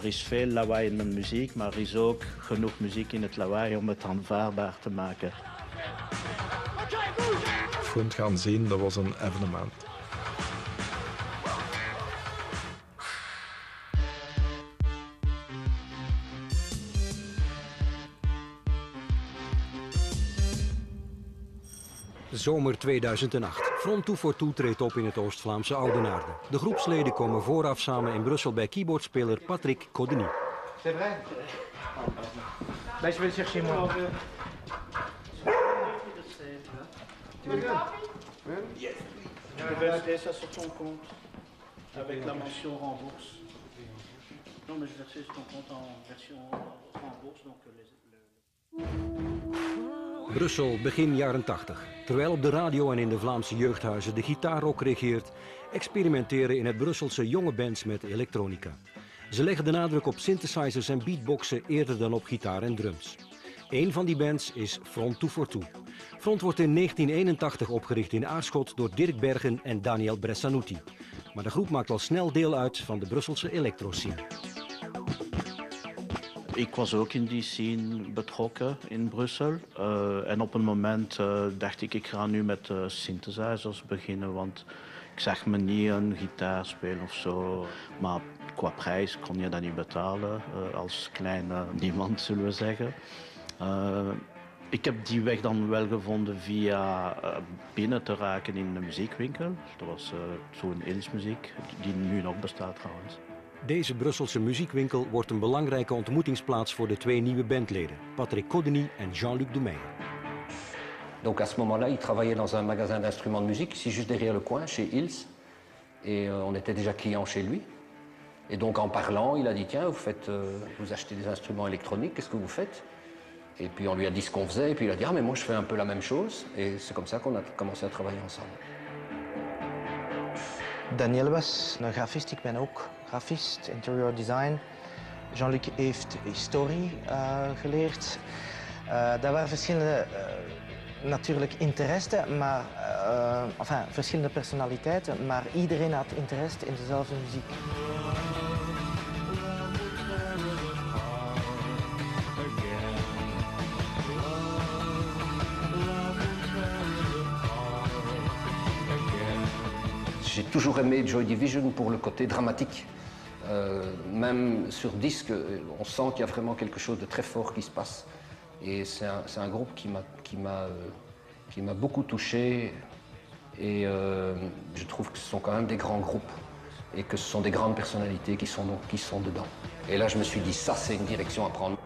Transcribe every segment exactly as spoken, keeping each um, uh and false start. Er is veel lawaai in mijn muziek, maar er is ook genoeg muziek in het lawaai om het aanvaardbaar te maken. Front gaan zien, dat was een evenement. Zomer tweeduizend acht. Front two forty-two treedt op in het Oost-Vlaamse Oudenaarde. De groepsleden komen vooraf samen in Brussel bij keyboardspeler Patrick Codenie. C'est vrai? Ben, je wil chercher moi. Yes. Je vais acheter ça sur ton compte. Avec la mention rembourse. Non, mais je vais acheter sur ton compte en version rembourse. Donc les... Brussel, begin jaren tachtig. Terwijl op de radio en in de Vlaamse jeugdhuizen de gitaarrock regeert, experimenteren in het Brusselse jonge bands met elektronica. Ze leggen de nadruk op synthesizers en beatboxen eerder dan op gitaar en drums. Een van die bands is Front two forty-two. Front wordt in negentien eenentachtig opgericht in Aarschot door Dirk Bergen en Daniel Bressanutti. Maar de groep maakt al snel deel uit van de Brusselse elektroscene. Ik was ook in die scene betrokken in Brussel. Uh, en op een moment uh, dacht ik, ik ga nu met uh, synthesizers beginnen. Want ik zag me niet een gitaar spelen of zo. Maar qua prijs kon je dat niet betalen. Uh, als kleine niemand, zullen we zeggen. Uh, ik heb die weg dan wel gevonden via uh, binnen te raken in de muziekwinkel. Dat was uh, zo'n Innsmuziek, die nu nog bestaat trouwens. Deze Brusselse muziekwinkel wordt een belangrijke ontmoetingsplaats voor de twee nieuwe bandleden, Patrick Codenie en Jean-Luc De Meyer. Donc à ce moment-là, ils travaillaient dans un magasin d'instruments de musique, ici juste derrière le coin, chez Ils, et on était déjà clients chez lui. Et donc en parlant, il a dit tiens, vous faites, euh, vous achetez des instruments électroniques, qu'est-ce que vous faites? Et puis on lui a dit ce qu'on faisait, et puis il a dit ah mais moi je fais un peu la même chose, et c'est comme ça qu'on a commencé à travailler ensemble. Daniel was een grafist, ik ben ook grafist, interior design. Jean-Luc heeft historie uh, geleerd. Uh, daar waren verschillende, uh, natuurlijk, interesses, maar, uh, enfin, verschillende personaliteiten, maar iedereen had interesse in dezelfde muziek. J'ai toujours aimé Joy Division pour le côté dramatique. Euh, même sur disque, on sent qu'il y a vraiment quelque chose de très fort qui se passe. Et c'est un, c'est un groupe qui m'a, qui m'a, euh, qui m'a beaucoup touché. Et euh, je trouve que ce sont quand même des grands groupes et que ce sont des grandes personnalités qui sont, donc, qui sont dedans. Et là, je me suis dit, ça, c'est une direction à prendre.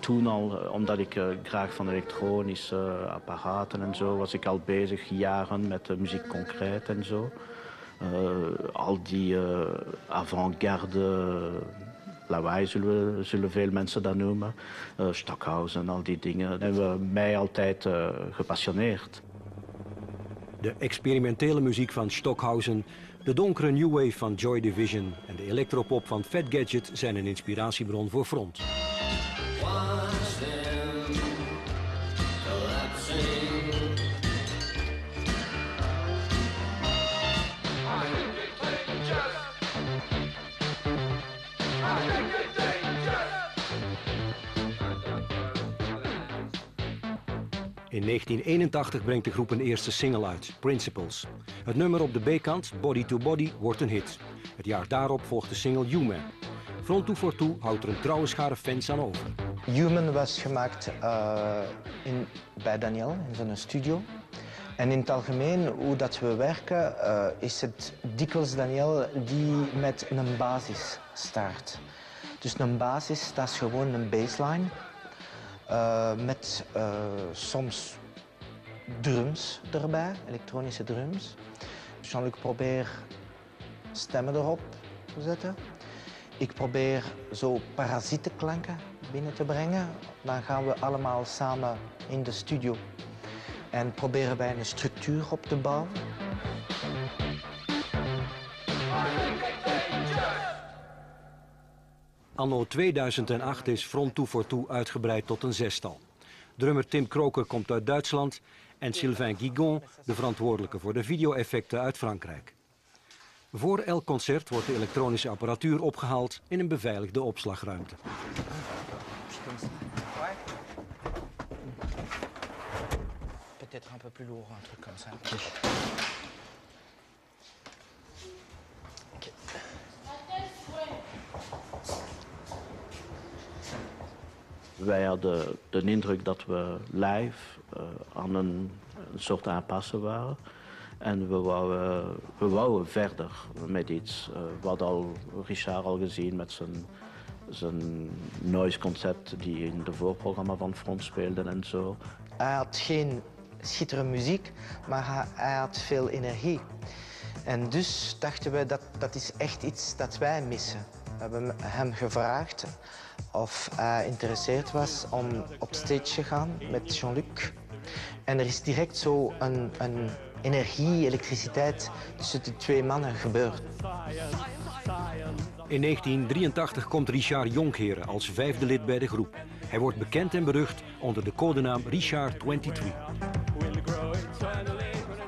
Toen al, omdat ik uh, graag van elektronische apparaten en zo, was ik al bezig jaren met de muziek concreet en zo. Uh, al die uh, avant-garde lawaai, zullen, we, zullen veel mensen dat noemen. Uh, Stockhausen en al die dingen, dat hebben mij altijd uh, gepassioneerd. De experimentele muziek van Stockhausen, de donkere new wave van Joy Division en de electropop van Fad Gadget zijn een inspiratiebron voor Front. In negentien eenentachtig brengt de groep een eerste single uit, Principles. Het nummer op de B-kant, Body to Body, wordt een hit. Het jaar daarop volgt de single You Man. Front two forty-two houdt er een trouwe schare fans aan over. Human was gemaakt uh, in, bij Daniel, in zijn studio. En in het algemeen, hoe dat we werken, uh, is het dikwijls Daniel die met een basis start. Dus een basis, dat is gewoon een baseline. Uh, met uh, soms drums erbij, elektronische drums. Jean-Luc probeert stemmen erop te zetten. Ik probeer zo parasietenklanken binnen te brengen. Dan gaan we allemaal samen in de studio en proberen wij een structuur op te bouwen. Anno tweeduizend acht is Front two forty-two uitgebreid tot een zestal. Drummer Tim Croker komt uit Duitsland en Sylvain Guigon, de verantwoordelijke voor de video-effecten, uit Frankrijk. Voor elk concert wordt de elektronische apparatuur opgehaald in een beveiligde opslagruimte. Wij hadden de indruk dat we live uh, aan een, een soort aanpassen waren. En we wouden, we wouden verder met iets. Uh, wat al Richard al gezien met zijn, zijn noise concept die in de voorprogramma van Front speelde en zo. Hij had geen schitterende muziek, maar hij, hij had veel energie. En dus dachten we dat dat is echt iets dat wij missen. We hebben hem gevraagd of hij geïnteresseerd was om op stage te gaan met Jean-Luc. En er is direct zo een, een energie, elektriciteit tussen de twee mannen gebeurd. In negentien drieëntachtig komt Richard Jonkheren als vijfde lid bij de groep. Hij wordt bekend en berucht onder de codenaam Richard drieëntwintig.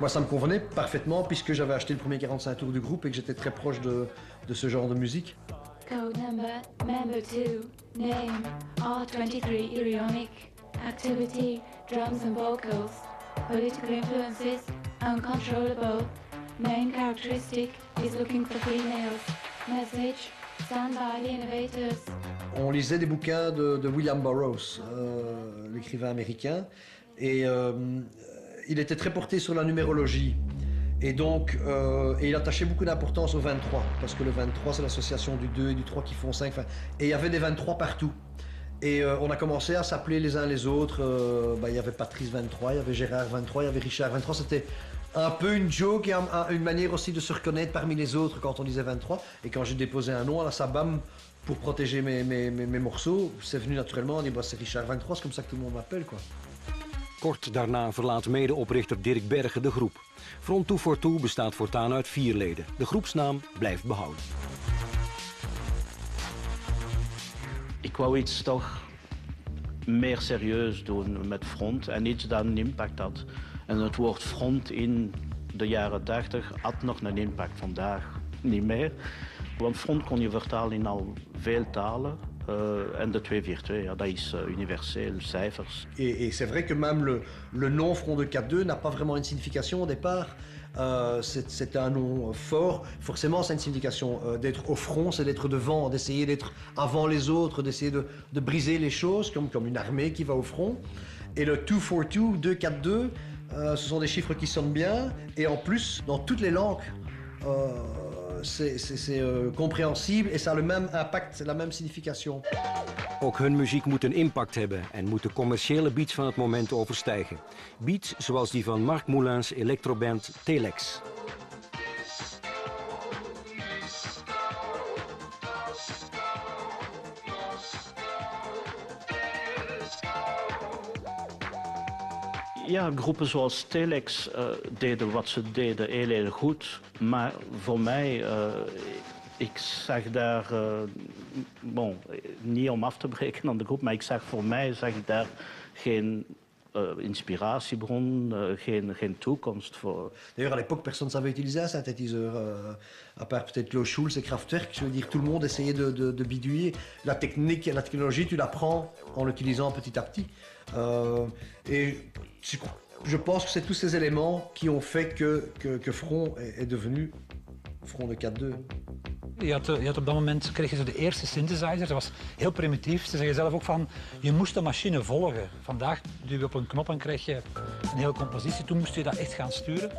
Moi, ça me convenait parfaitement puisque j'avais acheté le premier quarante-cinq tours du groupe et que j'étais très proche de, de ce genre de musique. Code number, member two, name, R twenty-three, Irionic, activity, drums and vocals, political influences, uncontrollable, main characteristic is looking for females, message, stand by the innovators. On lisait des bouquins de, de William Burroughs, euh, l'écrivain américain, et euh, il était très porté sur la numérologie. Et donc, euh, et il attachait beaucoup d'importance au vingt-trois, parce que le vingt-trois, c'est l'association du deux et du trois qui font cinq. Et il y avait des vingt-trois partout. Et euh, on a commencé à s'appeler les uns les autres. Euh, bah, il y avait Patrice vingt-trois, il y avait Gérard vingt-trois, il y avait Richard vingt-trois. C'était un peu une joke et un, un, une manière aussi de se reconnaître parmi les autres quand on disait vingt-trois. Et quand j'ai déposé un nom à la Sabam pour protéger mes, mes, mes, mes morceaux, c'est venu naturellement, on dit bah, c'est Richard vingt-trois, c'est comme ça que tout le monde m'appelle, quoi. Kort daarna verlaat medeoprichter Dirk Bergen de groep. Front two forty-two bestaat voortaan uit vier leden. De groepsnaam blijft behouden. Ik wou iets toch meer serieus doen met Front en iets dat een impact had. En het woord Front in de jaren tachtig had nog een impact, vandaag niet meer. Want Front kon je vertalen in al veel talen. Euh, en de twee vier twee, ja, dat is uh, universel, cijfers. Et, et c'est vrai que même le, le nom Front deux quatre deux n'a pas vraiment une signification au départ. Euh, c'est un nom fort, forcément c'est une signification. Euh, d'être au front, c'est d'être devant, d'essayer d'être avant les autres, d'essayer de, de briser les choses, comme, comme une armée qui va au front. Et le two forty-two, deux quatre deux, euh, ce sont des chiffres qui sonnent bien, et en plus, dans toutes les langues, euh, c'est euh, compréhensible en ça a le même impact, la même signification. Ook hun muziek moet een impact hebben en moet de commerciële beats van het moment overstijgen. Beats zoals die van Marc Moulins' electroband Telex. Ja, groepen zoals Telex uh, deden wat ze deden heel, heel goed. Maar voor mij, uh, ik zag daar, uh, bon, niet om af te breken aan de groep, maar ik zag, voor mij zag ik daar geen uh, inspiratiebron, uh, geen, geen toekomst voor. D'ailleurs, à l'époque, personne ne savait utiliser un synthétiseur. Uh, à part peut-être Klaus Schulz et Kraftwerk, je veux dire, tout le monde essayait de, de, de bidouiller. La technique, la technologie, tu l'apprends en l'utilisant petit à petit. Euh, et je pense que c'est tous ces éléments qui ont fait que, que, que Front est devenu Front deux vier twee. Je had, je had op dat moment kreeg je de eerste synthesizer. Dat was heel primitief. Ze zeggen zelf ook van, je moest de machine volgen. Vandaag duw je op een knop en krijg je een hele compositie. Toen moest je dat echt gaan sturen.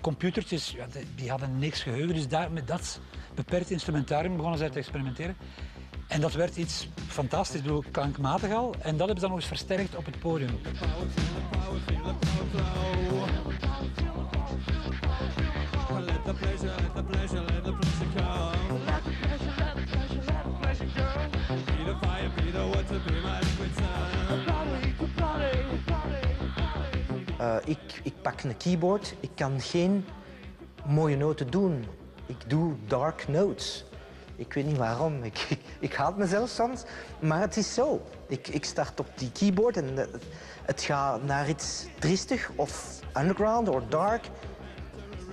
Computertjes, ja, die hadden niks geheugen. Dus daar, met dat beperkte instrumentarium begonnen zij te experimenteren. En dat werd iets fantastisch, ik bedoel, klankmatig al. En dat hebben ze dan nog eens versterkt op het podium. Uh, ik, ik pak een keyboard, ik kan geen mooie noten doen. Ik doe dark notes. Ik weet niet waarom, ik, ik, ik haat mezelf soms, maar het is zo. Ik, ik start op die keyboard en de, het gaat naar iets triestig of underground of dark.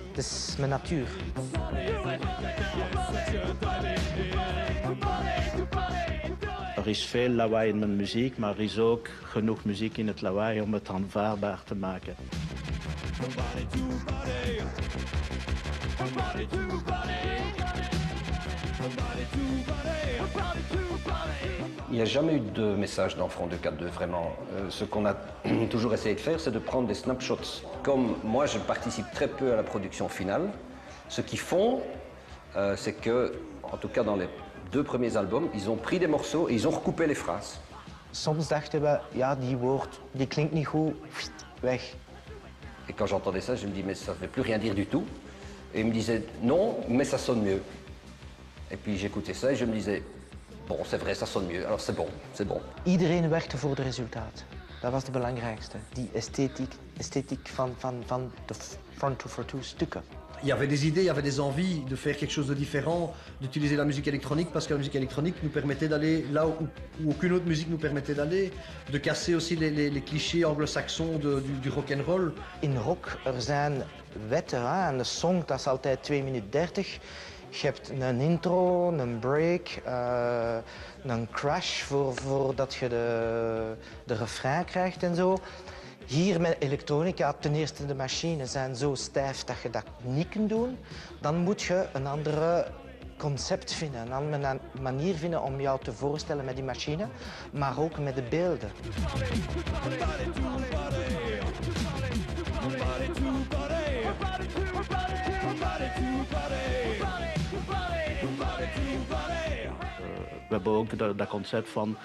Het is mijn natuur. Er is veel lawaai in mijn muziek, maar er is ook genoeg muziek in het lawaai om het aanvaardbaar te maken. Il n'y a jamais eu de message dans Front deux cent quarante-deux, vraiment. Euh, ce qu'on a toujours essayé de faire, c'est de prendre des snapshots. Comme moi, je participe très peu à la production finale, ce qu'ils font, euh, c'est que, en tout cas dans les deux premiers albums, ils ont pris des morceaux et ils ont recoupé les phrases. Soms dachten we, ja, die woord, die klinkt niet goed, weg. Et quand j'entendais ça, je me dis, mais ça ne veut plus rien dire du tout. Et ils me disaient, non, mais ça sonne mieux. Et puis j'écoutais ça et je me disais, bon, c'est vrai, ça sonne mieux, alors c'est bon, c'est bon. Iedereen werkte voor het resultaat. Dat was het belangrijkste. Die esthetiek, esthetiek van, van, van de Front two forty-two stukken. Il y avait des idées, il y avait des envies de faire quelque chose de différent, d'utiliser la musique électronique parce que la musique électronique nous permettait d'aller là où, où aucune autre musique nous permettait d'aller, de casser aussi les, les, les clichés anglo-saxons de, du, du rock'n'roll. In rock, er zijn wetten aan. De song, dat is altijd twee minuten dertig. Je hebt een intro, een break, uh, een crash voor, voordat je de, de refrain krijgt en zo. Hier met elektronica, ten eerste de machines zijn zo stijf dat je dat niet kunt doen. Dan moet je een ander concept vinden, een andere manier vinden om jou te voorstellen met die machine, maar ook met de beelden. We hebben ook dat, dat concept van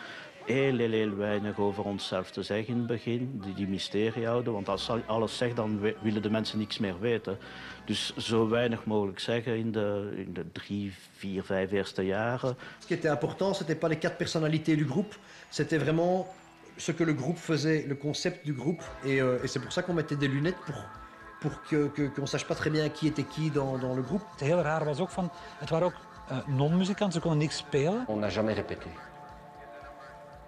heel, heel, heel weinig over onszelf te zeggen in het begin. Die, die mysterie houden, want als alles zegt, dan we, willen de mensen niks meer weten. Dus zo weinig mogelijk zeggen in de, in de drie, vier, vijf eerste jaren. Ce qui était important, c'était pas les quatre personnalités du groupe. C'était vraiment ce que le groupe faisait, le concept du groupe. Et, euh, et c'est pour ça qu'on mettait des lunettes pour... pour que, que, qu'on sache pas très bien qui était qui dans, dans le groupe. Het heel raar was ook van, het waren ook uh, non-muzikanten, ze konden niks spelen. On n'a jamais répété.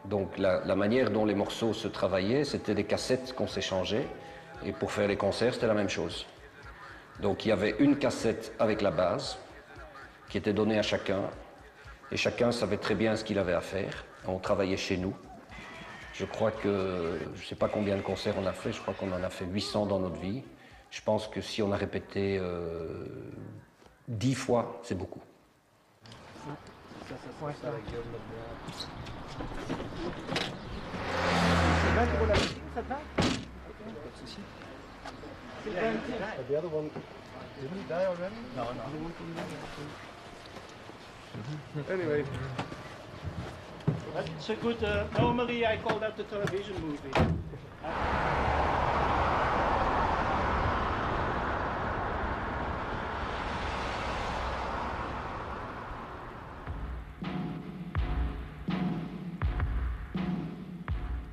Donc la, la manière dont les morceaux se travaillaient, c'était des cassettes qu'on s'échangeait. Et pour faire les concerts, c'était la même chose. Donc il y avait une cassette avec la base, qui était donnée à chacun. Et chacun savait très bien ce qu'il avait à faire. On travaillait chez nous. Je crois que, je sais pas combien de concerts on a fait, je crois qu'on en a fait huit cents dans notre vie. Je pense que si on a répété euh, dix fois, c'est beaucoup. Anyway. That's a good, uh, normally I call that the television movie.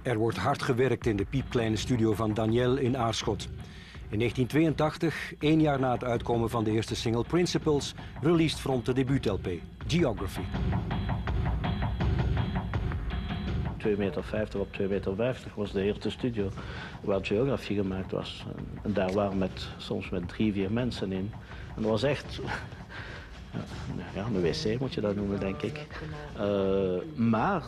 Er wordt hard gewerkt in de piepkleine studio van Daniel in Aarschot. In negentien tweeëntachtig, één jaar na het uitkomen van de eerste single Principles, released Front de debuut-L P, Geography. twee meter vijftig op twee meter vijftig was de eerste studio waar Geography gemaakt was. En daar waren met, soms met drie, vier mensen in. En dat was echt... Ja, een wc moet je dat noemen, denk ik. Uh, maar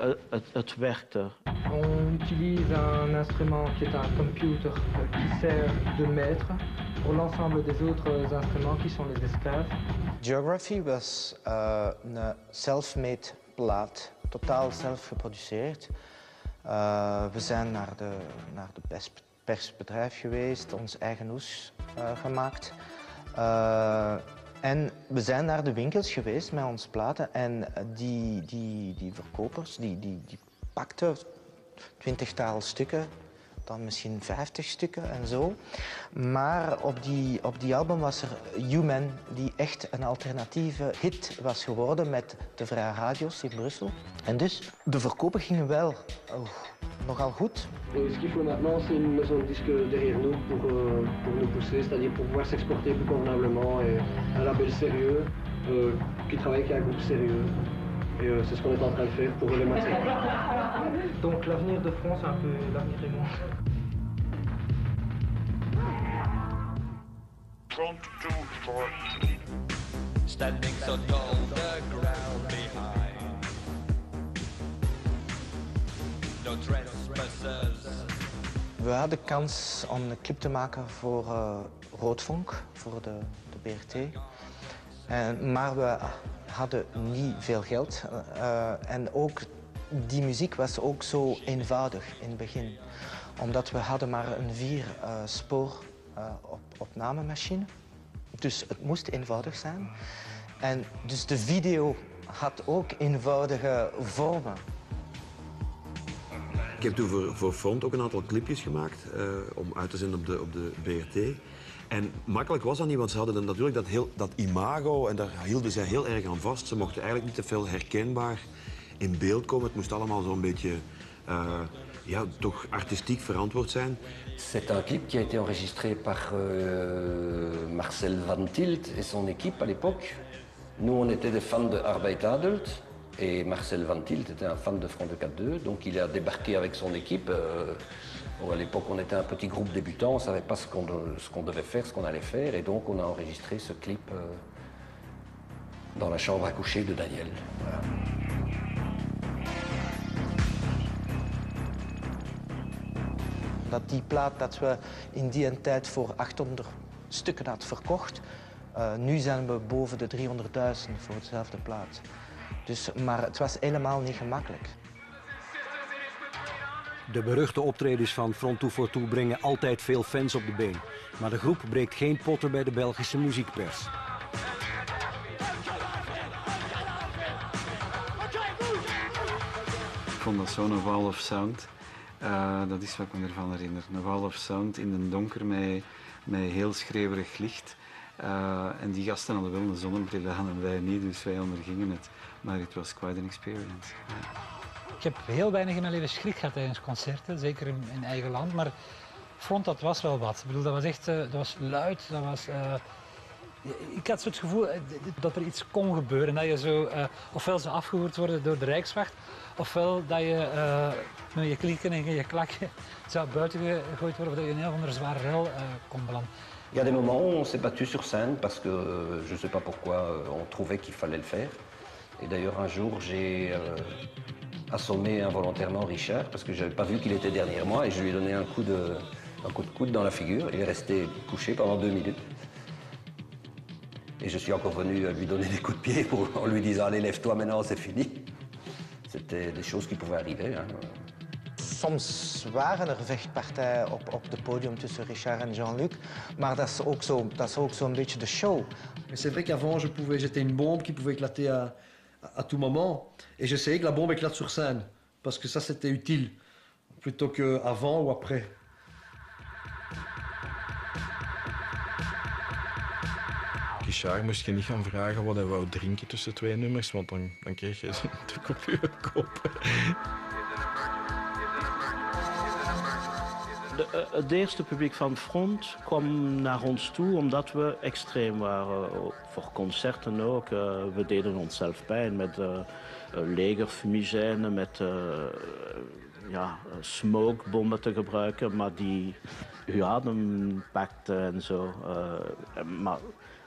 uh, het, het werkte. On utilise un instrument qui est un computer qui sert de maître pour l'ensemble des autres instruments qui sont les esclaves. Geography was uh, een self-made plaat, totaal zelf geproduceerd. Uh, we zijn naar de, naar de persbedrijf geweest, ons eigen hoes uh, gemaakt. Uh, En we zijn naar de winkels geweest met onze platen en die, die, die verkopers die, die, die pakten twintigtal stukken, dan misschien vijftig stukken en zo. Maar op die, op die album was er You Man, die echt een alternatieve hit was geworden met de Vrije Radio's in Brussel. En dus de verkopen gingen wel oh, nogal goed. Ce qu'il faut maintenant, c'est une maison de disque derrière nous pour, euh, pour nous pousser, c'est-à-dire pour pouvoir s'exporter plus convenablement et un label sérieux euh, qui travaille avec un groupe sérieux. Et euh, c'est ce qu'on est en train de faire pour les matriculer. Donc l'avenir de France, c'est un peu l'avenir du monde. Front two forty-two. Standing so tall, the ground behind. No trespassers. We hadden kans om een clip te maken voor uh, Roodvonk, voor de, de B R T. En, maar we hadden niet veel geld. Uh, en ook die muziek was ook zo eenvoudig in het begin. Omdat we hadden maar een vier uh, spoor uh, op, opnamemachine. Dus het moest eenvoudig zijn. En dus de video had ook eenvoudige vormen. Ik heb toen voor, voor Front ook een aantal clipjes gemaakt uh, om uit te zenden op de, op de B R T. En makkelijk was dat niet, want ze hadden natuurlijk dat, heel, dat imago en daar hielden zij heel erg aan vast. Ze mochten eigenlijk niet te veel herkenbaar in beeld komen. Het moest allemaal zo'n beetje uh, ja, toch artistiek verantwoord zijn. C'est un clip qui a été enregistré par euh, Marcel van Tilt et son équipe à l'époque. Nous, on était des fans de Arbeid Adult et Marcel van Tilt était un fan de Front two forty-two, donc il a débarqué avec son équipe. Euh, bon, à l'époque, on était un petit groupe débutant, on ne savait pas ce qu'on ce qu'on devait faire, ce qu'on allait faire, et donc on a enregistré ce clip euh, dans la chambre à coucher de Daniel. Voilà. Dat die plaat dat we in die tijd voor achthonderd stukken had verkocht. Uh, nu zijn we boven de driehonderdduizend voor hetzelfde plaat. Dus, maar het was helemaal niet gemakkelijk. De beruchte optredens van Front two forty-two brengen altijd veel fans op de been. Maar de groep breekt geen potten bij de Belgische muziekpers. Ik vond dat zo'n wall of sound. Uh, dat is wat ik me ervan herinner. Een wall of sound in de donker met, met heel schreeuwerig licht. Uh, en die gasten hadden wel een zonnebril aan en wij niet, dus wij ondergingen het. Maar het was quite an experience. Ja. Ik heb heel weinig in mijn leven schrik gehad tijdens concerten, zeker in, in eigen land. Maar Front, dat was wel wat. Ik bedoel, dat was echt uh, dat was luid. Dat was, uh, ik had zo het gevoel uh, dat er iets kon gebeuren. Dat je zo, uh, ofwel ze afgevoerd worden door de Rijkswacht, ofwel dat je uh, met je klikken en je klakken zou buiten gegooid worden, dat je in een of andere zware rel uh, kon belanden. Il y a des moments où on s'est battu sur scène parce que euh, je ne sais pas pourquoi euh, on trouvait qu'il fallait le faire. Et d'ailleurs un jour j'ai euh, assommé involontairement Richard parce que je n'avais pas vu qu'il était derrière moi et je lui ai donné un coup de, un coup de coude dans la figure. Il est resté couché pendant deux minutes. Et je suis encore venu lui donner des coups de pied pour, en lui disant allez lève-toi maintenant c'est fini. C'était des choses qui pouvaient arriver. Hein. Soms waren er vechtpartijen op, op het podium tussen Richard en Jean-Luc, maar dat is ook zo, dat is ook zo'n beetje de show. C'est vrai qu'avant, je pouvais, j'étais une bombe qui pouvait éclater à, à, à tout moment, et j'essayais que la bombe éclate sur scène, parce que ça c'était utile, plutôt qu'avant ou après. Richard moest je niet gaan vragen wat hij wou drinken tussen twee nummers, want dan, dan kreeg je zo'n druk op je kop. De, het eerste publiek van Front kwam naar ons toe omdat we extreem waren. Voor concerten ook. We deden onszelf pijn met uh, legerfumigène, met uh, ja, smokebommen te gebruiken, maar die je adem pakten en zo. Uh, maar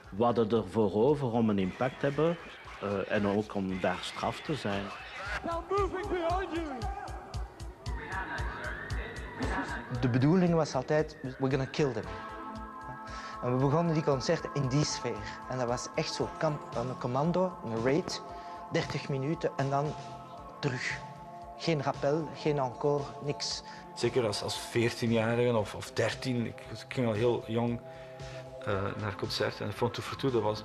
we hadden er voor over om een impact te hebben uh, en ook om daar straf te zijn. Now moving behind you. De bedoeling was altijd, we're gonna kill them. En we begonnen die concerten in die sfeer. En dat was echt zo, een commando, een raid, dertig minuten en dan terug. Geen rappel, geen encore, niks. Zeker als, als veertienjarige of, of dertien, ik, ik ging al heel jong uh, naar concerten. En Front two forty-two, dat, was,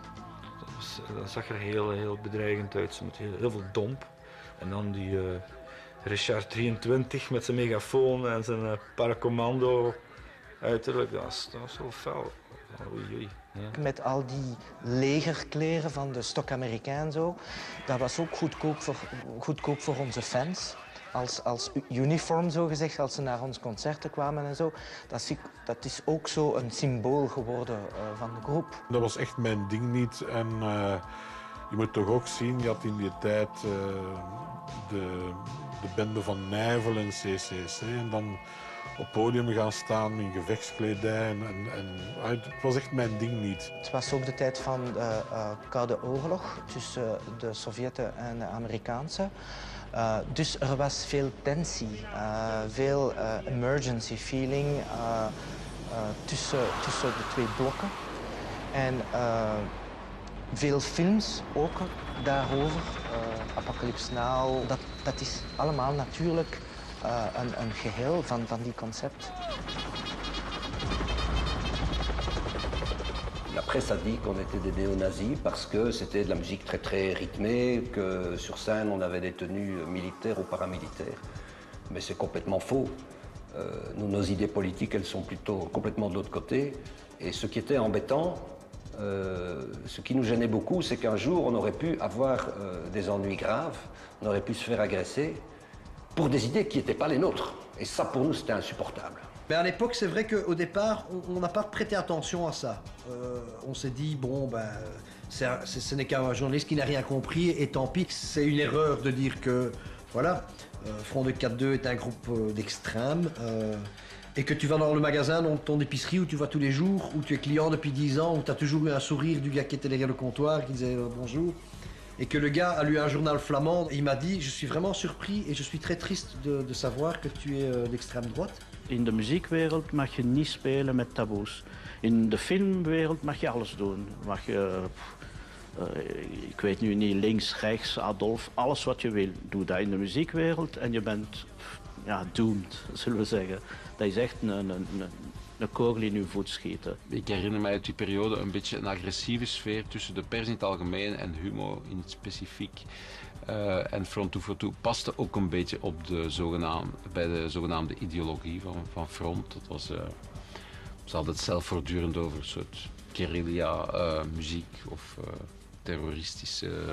dat, was, dat zag er heel, heel bedreigend uit. Ze met heel, heel veel domp. En dan die... Uh, Richard drieëntwintig met zijn megafoon en zijn uh, paracommando. Uiterlijk, dat is, dat is wel fel. Oei, oei, ja. Met al die legerkleren van de Stok-Amerikaan zo. Dat was ook goedkoop voor, goedkoop voor onze fans. Als, als uniform zo gezegd, als ze naar ons concerten kwamen en zo. Dat is, dat is ook zo een symbool geworden uh, van de groep. Dat was echt mijn ding niet. En uh, je moet toch ook zien, je had in die tijd uh, de... de bende van Nijvel en C C C en dan op podium gaan staan in gevechtskledij. En, en, het was echt mijn ding niet. Het was ook de tijd van de uh, Koude Oorlog tussen de Sovjeten en de Amerikaanse. Uh, dus er was veel tensie, uh, veel uh, emergency feeling uh, uh, tussen, tussen de twee blokken. En uh, veel films ook daarover. Uh, Apocalypse Now, dat, dat is allemaal natuurlijk uh, een, een geheel van, van die concept. La presse a dit qu'on était des néo-nazis parce que c'était de la musique très très rythmée, que sur scène on avait des tenues militaires ou paramilitaires. Mais c'est complètement faux. Euh, nous, nos idées politiques, elles sont plutôt complètement de l'autre côté. Et ce qui était embêtant, euh, ce qui nous gênait beaucoup, c'est qu'un jour on aurait pu avoir euh, des ennuis graves, on aurait pu se faire agresser pour des idées qui n'étaient pas les nôtres. Et ça pour nous c'était insupportable. Mais à l'époque, c'est vrai qu'au départ, on n'a pas prêté attention à ça. Euh, on s'est dit, bon, ben, c'est un, c'est, ce n'est qu'un journaliste qui n'a rien compris, et tant pis, c'est une erreur de dire que, voilà, euh, Front deux cent quarante-deux est un groupe d'extrême, euh, et que tu vas dans le magasin, dans ton épicerie, où tu vas tous les jours, où tu es client depuis dix ans, où tu as toujours eu un sourire du gars qui était derrière le comptoir, qui disait euh, bonjour, et que le gars a lu un journal flamand, et il m'a dit, je suis vraiment surpris, et je suis très triste de, de savoir que tu es euh, d'extrême droite. In de muziekwereld mag je niet spelen met taboes. In de filmwereld mag je alles doen. Mag je, uh, ik weet nu niet, links, rechts, Adolf, alles wat je wil. Doe dat in de muziekwereld en je bent ja, doomed, zullen we zeggen. Dat is echt een, een, een, een kogel in je voet schieten. Ik herinner mij uit die periode een beetje een agressieve sfeer tussen de pers in het algemeen en Humo in het specifiek. Uh, en Front twee vier twee paste ook een beetje op de zogenaam, bij de zogenaamde ideologie van, van Front. Dat was, uh, ze hadden het zelf voortdurend over een soort guerrilla uh, muziek of uh, terroristische uh,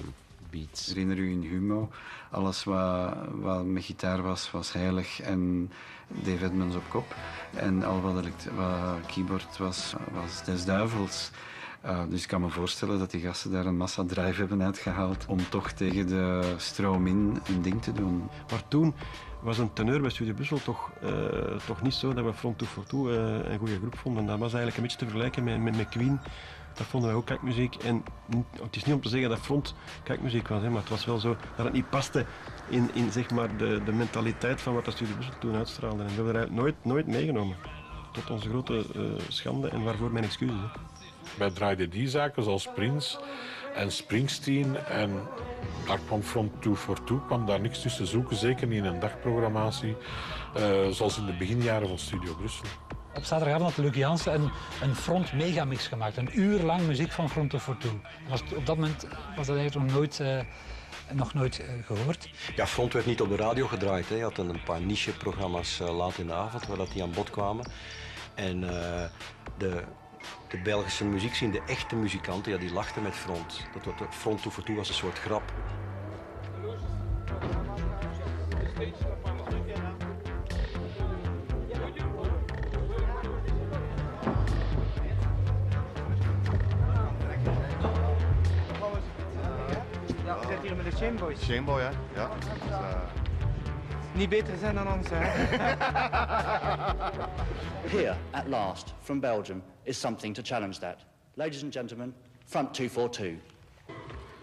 beats. Ik herinner u in Humo, alles wat, wat met gitaar was, was heilig en Dave Edmunds op kop. En al wat, elekt- wat keyboard was, was des duivels. Uh, dus ik kan me voorstellen dat die gasten daar een massa drive hebben uitgehaald om toch tegen de stroom in een ding te doen. Maar toen was een teneur bij Studio Brussel toch, uh, toch niet zo dat we Front twee vier twee uh, een goede groep vonden. Dat was eigenlijk een beetje te vergelijken met, met, met Queen. Dat vonden wij ook kakmuziek. En het is niet om te zeggen dat Front kakmuziek was, hè, maar het was wel zo dat het niet paste in, in zeg maar de, de mentaliteit van wat dat Studio Brussel toen uitstraalde. En dat hebben we eigenlijk nooit, nooit meegenomen. Tot onze grote uh, schande en waarvoor mijn excuses. Hè. Wij draaiden die zaken zoals Prince en Springsteen en daar kwam Front twee vier twee, kwam daar niks tussen zoeken, zeker niet in een dagprogrammatie, uh, zoals in de beginjaren van Studio Brussel. Op zaterdagavond had Luc Janssen een, een Front megamix gemaakt, een uur lang muziek van Front twee vier twee. Op dat moment was dat eigenlijk nog nooit... Uh, Nog nooit uh, gehoord. Ja, Front werd niet op de radio gedraaid. Hij had een paar niche-programma's uh, laat in de avond waar dat die aan bod kwamen. En uh, de, de Belgische muziekscene, de echte muzikanten, ja, die lachten met Front. Dat, dat Front twee vier twee was een soort grap. Met de Shameboy. Shameboy, hè? Ja. Dus, uh... Niet beter zijn dan ons, hè? Here, at last, from Belgium, is something to challenge that. Ladies and gentlemen, Front twee vier twee.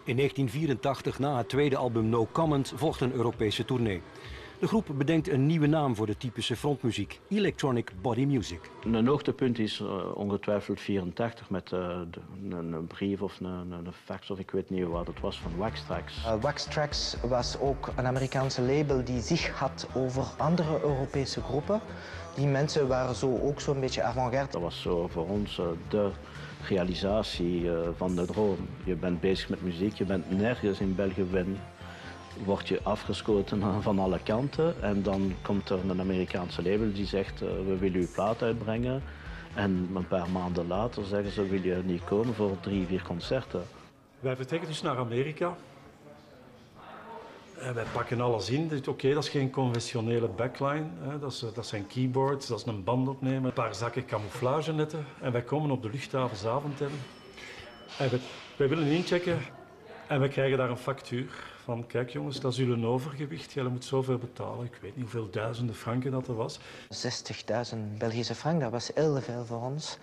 In negentien vierentachtig, na het tweede album No Comment, volgt een Europese tournee. De groep bedenkt een nieuwe naam voor de typische frontmuziek, electronic body music. Een hoogtepunt is uh, ongetwijfeld vierentachtig met uh, de, een, een brief of een, een fax of ik weet niet wat het was van Wax Trax. Uh, Wax Trax was ook een Amerikaanse label die zich had over andere Europese groepen. Die mensen waren zo ook zo'n beetje avant-garde. Dat was zo voor ons uh, de realisatie uh, van de droom. Je bent bezig met muziek, je bent nergens in België win. Word je afgeschoten van alle kanten en dan komt er een Amerikaanse label die zegt uh, we willen uw plaat uitbrengen. En een paar maanden later zeggen ze wil je niet komen voor drie, vier concerten. Wij vertrekken dus naar Amerika. En wij pakken alles in. Oké, okay, dat is geen conventionele backline. Hè. Dat, is, dat zijn keyboards, dat is een band opnemen, een paar zakken camouflagenetten. En wij komen op de luchthaven Zaventem. En wij, wij willen inchecken en we krijgen daar een factuur. van kijk jongens, dat is jullie overgewicht, jullie moeten zoveel betalen. Ik weet niet hoeveel duizenden franken dat er was. zestigduizend Belgische frank, dat was heel veel voor ons.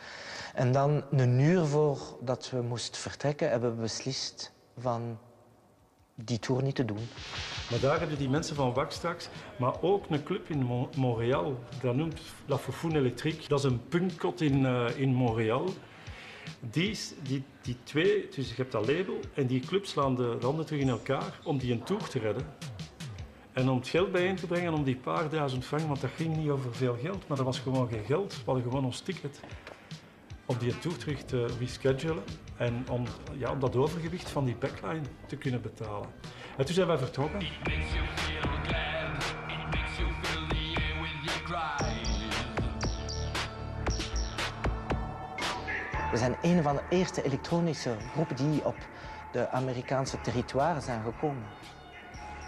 En dan een uur voordat we moesten vertrekken, hebben we beslist van die tour niet te doen. Maar daar hebben die mensen van Wax Trax, maar ook een club in Mo- Montreal, dat noemt La Foufoune Electrique. Dat is een punkkot in, uh, in Montreal. Die, die, die twee, dus je hebt dat label en die clubs slaan de handen terug in elkaar om die een tour te redden. En om het geld bijeen te brengen om die paar duizend frank, want dat ging niet over veel geld, maar dat was gewoon geen geld, we hadden gewoon ons ticket. Om die tour terug te reschedulen en om, ja, om dat overgewicht van die backline te kunnen betalen. En toen zijn wij vertrokken. We zijn een van de eerste elektronische groepen die op de Amerikaanse territoire zijn gekomen.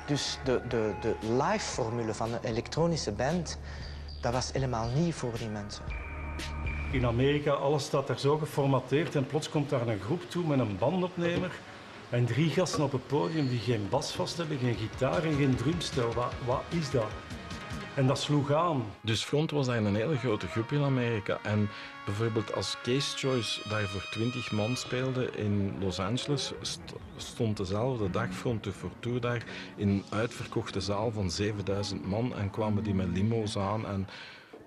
Dus de, de, de live-formule van de elektronische band, dat was helemaal niet voor die mensen. In Amerika, alles staat daar zo geformateerd en plots komt daar een groep toe met een bandopnemer en drie gasten op het podium die geen bas vast hebben, geen gitaar en geen drumstel. Wat, wat is dat? En dat sloeg aan. Dus Front was daar een hele grote groep in Amerika. En bijvoorbeeld als Case Choice daar voor twintig man speelde in Los Angeles, st- stond dezelfde dag Front two forty-two daar in een uitverkochte zaal van zevenduizend man en kwamen die met limo's aan. En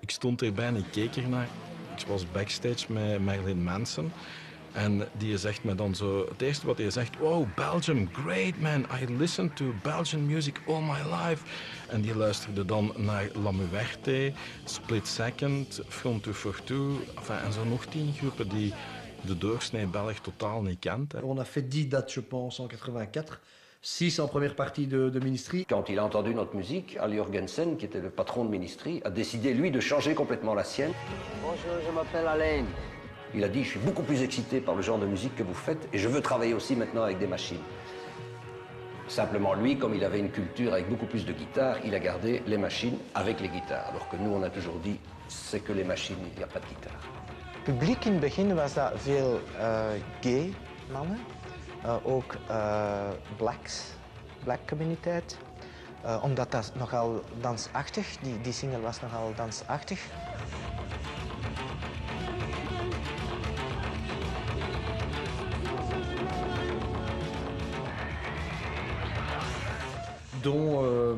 ik stond erbij en ik keek ernaar. Ik was backstage met Marilyn Manson. En die zegt me dan zo... Het eerste wat hij zegt... Wow, Belgium, great man. I listened to Belgian music all my life. En die luisterde dan naar La Muerte, Split Second, Front two forty-two. Enfin, en zo nog tien groepen die de doorsnee Belg totaal niet kent. Hè. On a fait dix dates, je pense, en quatre-vingt-quatre. Six en première partie de, de Ministry. Quand il a entendu notre musique, Ali Jorgensen, qui était le patron de Ministry, a décidé, lui, de changer complètement la sienne. Bonjour, je m'appelle Alain. Il a dit, je suis beaucoup plus excité par le genre de musique que vous faites et je veux travailler aussi maintenant avec des machines. Simplement, lui, comme il avait une culture avec beaucoup plus de guitares, il a gardé les machines avec les guitares. Alors que nous, on a toujours dit, c'est que les machines, il n'y a pas de guitare. Le public, in het begin, was dat veel uh, gay mannen, uh, ook uh, blacks, black communiteit. Uh, omdat dat nogal dansachtig, die, die single was nogal dansachtig. Dont euh,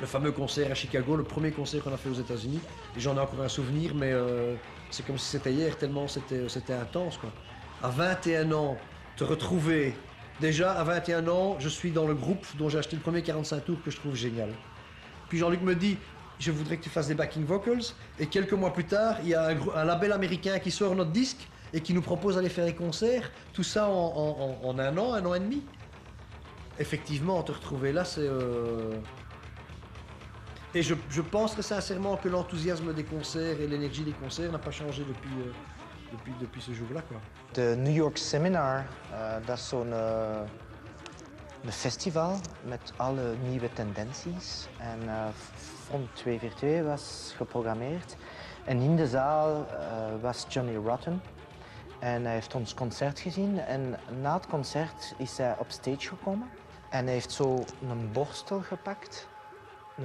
le fameux concert à Chicago, le premier concert qu'on a fait aux États-Unis. Et j'en ai encore un souvenir, mais euh, c'est comme si c'était hier, tellement c'était, c'était intense, quoi. À vingt et un ans, te retrouver. Déjà, à vingt et un ans, je suis dans le groupe dont j'ai acheté le premier quarante-cinq tours que je trouve génial. Puis Jean-Luc me dit, je voudrais que tu fasses des backing vocals. Et quelques mois plus tard, il y a un, un label américain qui sort notre disque et qui nous propose d'aller faire des concerts. Tout ça en, en, en, en un an, un an et demi. Effectivement, te retrouver là, c'est... Euh... Et je, je pense très sincèrement que l'enthousiasme des concerts et l'énergie des concerts n'a pas changé depuis, euh, depuis, depuis ce jour-là, quoi. De New York Seminar, uh, dat is zo'n uh, een festival met alle nieuwe tendenties. En uh, Front two forty-two was geprogrammeerd. En in de zaal uh, was Johnny Rotten. En hij heeft ons concert gezien. En na het concert is hij op stage gekomen. En hij heeft zo een borstel gepakt,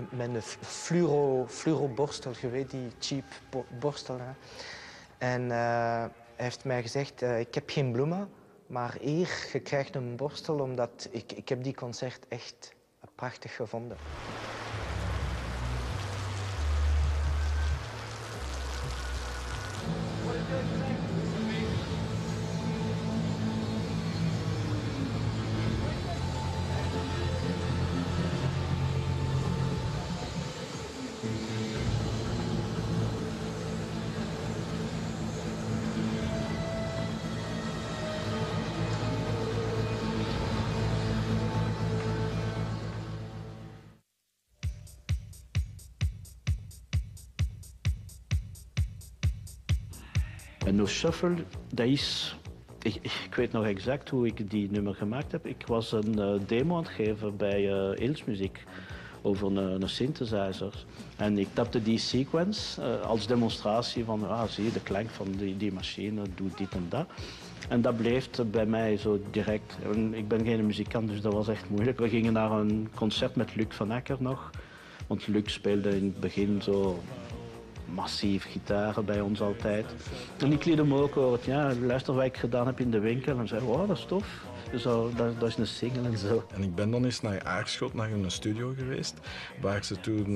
met een fluoro, fluoro borstel, je weet die cheap borstel. Hè? En uh, hij heeft mij gezegd, uh, ik heb geen bloemen, maar hier, je krijgt een borstel, omdat ik, ik heb die concert echt prachtig gevonden. No Shuffle, dat is... Ik, ik weet nog exact hoe ik die nummer gemaakt heb. Ik was een uh, demo aan het geven bij uh, Innsmuziek over een, een synthesizer. En ik tapte die sequence uh, als demonstratie van, ah, zie je, de klank van die, die machine doet dit en dat. En dat blijft bij mij zo direct. En ik ben geen muzikant, dus dat was echt moeilijk. We gingen naar een concert met Luc Van Acker nog. Want Luc speelde in het begin zo massief gitaren bij ons altijd. En ik liet hem ook horen, ja, luister wat ik gedaan heb in de winkel. En zei, wow, dat is tof. Zo, dat, dat is een single en zo. En ik ben dan eens naar Aarschot, naar hun studio geweest, waar ze toen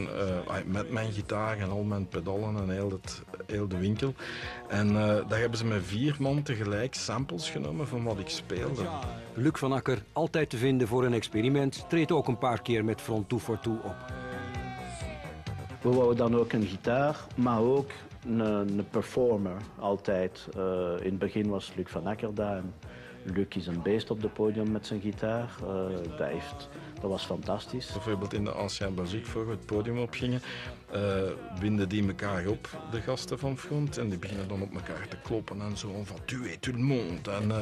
uh, met mijn gitaar en al mijn pedalen en heel, het, heel de winkel. En uh, daar hebben ze met vier man tegelijk samples genomen van wat ik speelde. Luc Van Acker, altijd te vinden voor een experiment, treedt ook een paar keer met Front two forty-two op. We wouden dan ook een gitaar, maar ook een, een performer altijd. Uh, in het begin was Luc Van Acker daar. Luc is een beest op het podium met zijn gitaar. Uh, dat, heeft, dat was fantastisch. Bijvoorbeeld in de Ancien Belgique, voor we het podium opgingen, uh, winden die elkaar op, de gasten van Front. En die beginnen dan op elkaar te kloppen en zo van tu et tout le monde. En, uh,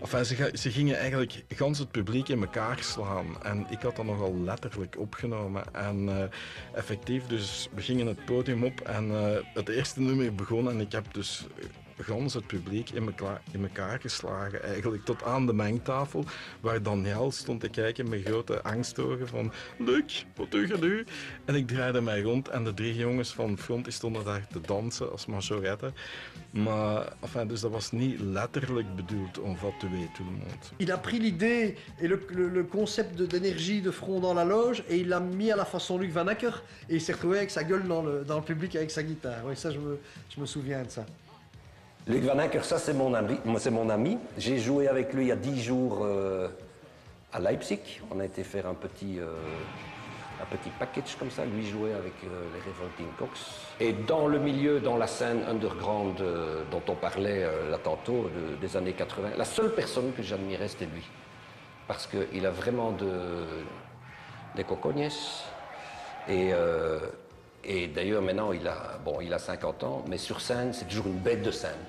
enfin, ze, ze gingen eigenlijk gans het publiek in elkaar slaan. En ik had dat nogal letterlijk opgenomen. En uh, effectief, dus we gingen het podium op en uh, het eerste nummer begon en ik heb dus... gans het publiek in, mekla- in elkaar geslagen eigenlijk, tot aan de mengtafel, waar Daniel stond te kijken met grote angstogen van Luc, wat doe je nu? En ik draaide mij rond en de drie jongens van Front stonden daar te dansen als majoretten. Maar, enfin, dus dat was niet letterlijk bedoeld om wat te weten, tout le monde. Il a pris l'idée et le, le, le concept de, d'énergie de Front dans la loge et il l'a mis à la façon Luc Van Acker et il s'est retrouvé avec sa gueule dans le, dans le public avec sa guitare. Oui, ça, je me, je me souviens de ça. Luc Van Acker, ça c'est mon ami, c'est mon ami. J'ai joué avec lui il y a dix jours euh, à Leipzig. On a été faire un petit, euh, un petit package comme ça, lui jouait avec euh, les Revolting Cox. Et dans le milieu, dans la scène underground euh, dont on parlait euh, là tantôt, de, des années quatre-vingts, la seule personne que j'admirais c'était lui. Parce qu'il a vraiment de, des cocones. Et... Euh, Et d'ailleurs, maintenant, il a, bon, il a cinquante ans, mais sur scène, c'est toujours une bête de scène.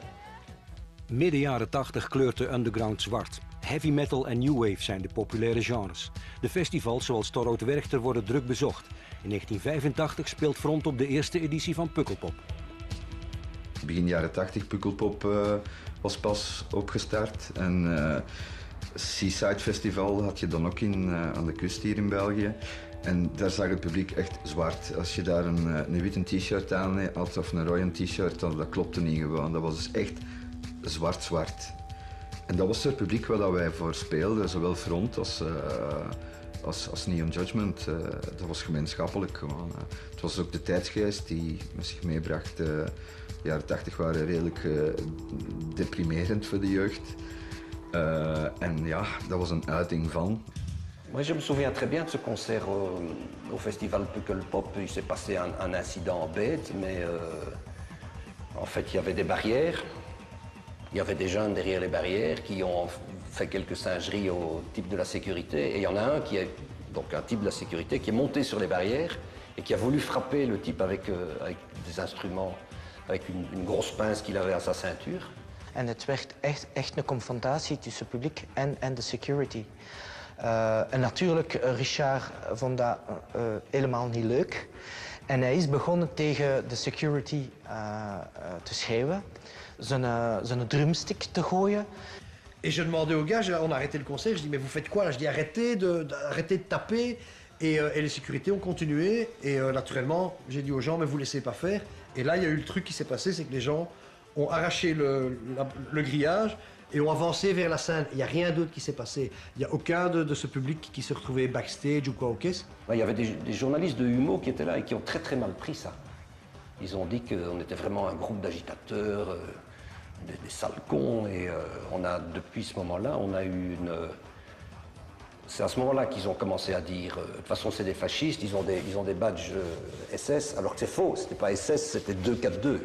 Midden jaren tachtig kleurt de underground zwart. Heavy metal en new wave zijn de populaire genres. De festivals zoals Torhout-Werchter worden druk bezocht. In negentien vijfentachtig speelt Front op de eerste editie van Pukkelpop. Begin jaren tachtig, Pukkelpop uh, was pas opgestart. En uh, Seaside Festival had je dan ook in, uh, aan de kust hier in België. En daar zag het publiek echt zwart. Als je daar een, een witte t-shirt aan had of een rode t-shirt, dan, dat klopte niet gewoon. Dat was dus echt zwart-zwart. En dat was het publiek waar wij voor speelden, zowel Front als, uh, als, als Neon Judgment. Uh, dat was gemeenschappelijk gewoon. Het was ook de tijdsgeest die met zich meebracht. Uh, de jaren tachtig waren redelijk uh, deprimerend voor de jeugd. Uh, en ja, dat was een uiting van. Moi, je me souviens très bien de ce concert euh, au festival Pukkelpop. Il s'est passé un, un incident bête, mais euh, en fait, il y avait des barrières. Il y avait des jeunes derrière les barrières qui ont fait quelques singeries au type de la sécurité. Et il y en a un qui est donc un type de la sécurité qui est monté sur les barrières et qui a voulu frapper le type avec, euh, avec des instruments, avec une, une grosse pince qu'il avait à sa ceinture. En het werd echt, echt een confrontatie tussen publiek en, en de security. Uh, en natuurlijk, uh, Richard vond dat uh, helemaal niet leuk. En hij is begonnen tegen de security uh, uh, te schreeuwen, zijn, uh, zijn drumstick te gooien. Et je demandais aux gars, on a arrêté le concert, je dis mais vous faites quoi? Je dis arrêtez de, de, arrêtez de taper. Et, euh, et les sécurités ont continué. Et euh, naturellement, j'ai dit aux gens mais vous laissez pas faire. Et là, il y a eu le truc qui s'est passé, c'est que les gens ont arraché le, la, le grillage. Et ont avancé vers la scène. Il n'y a rien d'autre qui s'est passé. Il n'y a aucun de, de ce public qui se retrouvait backstage ou quoi au caisse. Il y avait des, des journalistes de Humo qui étaient là et qui ont très très mal pris ça. Ils ont dit qu'on était vraiment un groupe d'agitateurs, euh, des, des sales cons. Et euh, on a, depuis ce moment-là, on a eu une... Euh, c'est à ce moment-là qu'ils ont commencé à dire euh, de toute façon c'est des fascistes, ils ont des, ils ont des badges euh, S S, alors que c'est faux, c'était pas S S, c'était deux cent quarante-deux.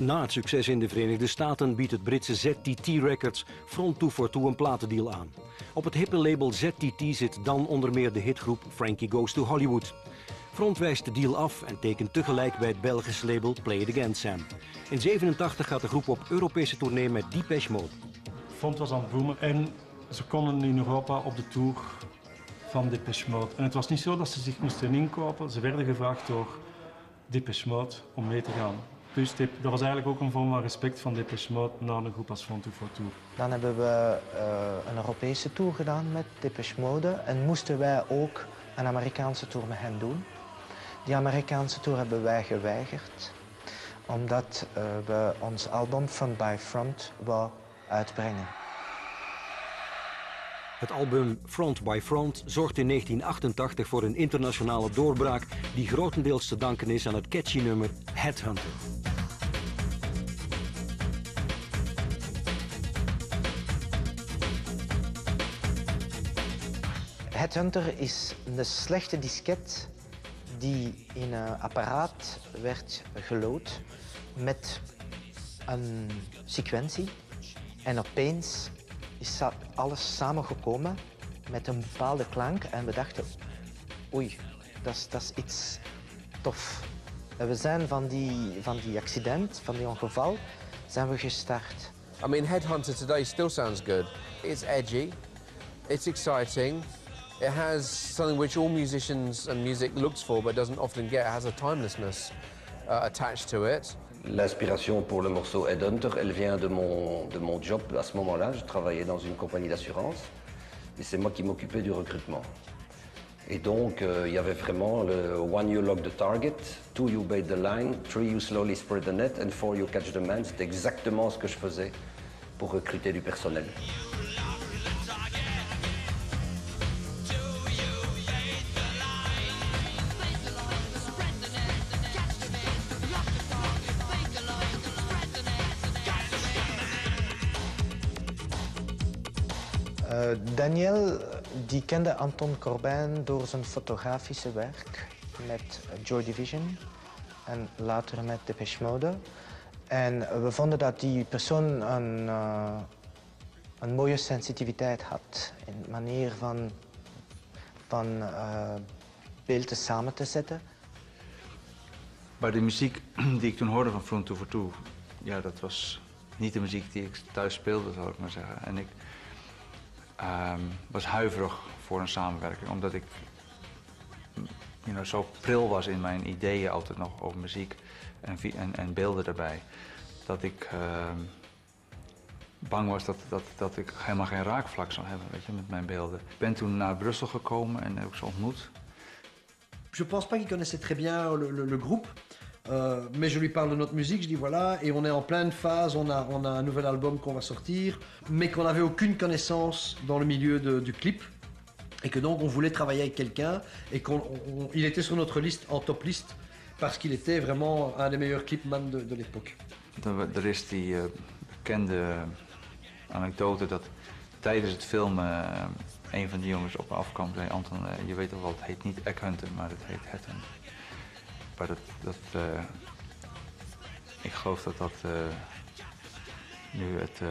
Na het succes in de Verenigde Staten biedt het Britse Z T T Records Front two forty-two een platendeal aan. Op het hippe label Z T T zit dan onder meer de hitgroep Frankie Goes to Hollywood. Front wijst de deal af en tekent tegelijk bij het Belgische label Play It Again Sam. In negentien zevenentachtig gaat de groep op Europese tournee met Depeche Mode. Front was aan het boomen en ze konden in Europa op de tour van Depeche Mode. En het was niet zo dat ze zich moesten inkopen, ze werden gevraagd door Depeche Mode om mee te gaan. Dus dat was eigenlijk ook een vorm van respect van Depeche Mode naar een groep als Front two forty-two. Dan hebben we uh, een Europese tour gedaan met Depeche Mode en moesten wij ook een Amerikaanse tour met hen doen. Die Amerikaanse tour hebben wij geweigerd, omdat uh, we ons album Front by Front wou uitbrengen. Het album Front by Front zorgt in negentien achtentachtig voor een internationale doorbraak die grotendeels te danken is aan het catchy nummer Headhunter. Headhunter is een slechte disket die in een apparaat werd gelood met een sequentie en opeens is alles samengekomen met een bepaalde klank en we dachten, oei, dat is iets tof. En we zijn van die, van die accident, van die ongeval, zijn we gestart. I mean, Headhunter today still sounds good. It's edgy, it's exciting. It has something which all musicians and music looks for but doesn't often get. It has a timelessness uh, attached to it. L'inspiration pour le morceau Headhunter, elle vient de mon, de mon job. À ce moment-là, je travaillais dans une compagnie d'assurance et c'est moi qui m'occupais du recrutement. Et donc, il euh, y avait vraiment le one you lock the target, two you bait the line, three you slowly spread the net and four you catch the man. C'était exactement ce que je faisais pour recruter du personnel. Daniel die kende Anton Corbijn door zijn fotografische werk met Joy Division en later met Depeche Mode. En we vonden dat die persoon een, uh, een mooie sensitiviteit had in de manier van, van uh, beelden samen te zetten. Maar de muziek die ik toen hoorde van Front two forty-two, ja, dat was niet de muziek die ik thuis speelde, zal ik maar zeggen. En ik, Um, was huiverig voor een samenwerking, omdat ik you know, zo pril was in mijn ideeën altijd nog over muziek en, en, en beelden daarbij. Dat ik um, bang was dat, dat, dat ik helemaal geen raakvlak zou hebben, weet je, met mijn beelden. Ik ben toen naar Brussel gekomen en heb ik ze ontmoet. Je pense pas qu'il connaissait très bien le, le, le groupe. Euh, mais je lui parle de notre musique, je dis voilà, et on est en pleine phase, on a, on a un nouvel album qu'on va sortir, mais qu'on n'avait aucune connaissance dans le milieu de, du clip, et que donc on voulait travailler avec quelqu'un, et qu'il était sur notre liste, en top liste, parce qu'il était vraiment un des meilleurs clipman de, de l'époque. Er is die uh, bekende anekdote dat tijdens het filmen uh, een van die jongens op me afkwam, zei Anton, uh, je weet al wat, het heet niet Egghunter, maar het heet Headhunter. Maar dat, dat uh, ik geloof dat dat uh, nu het, uh,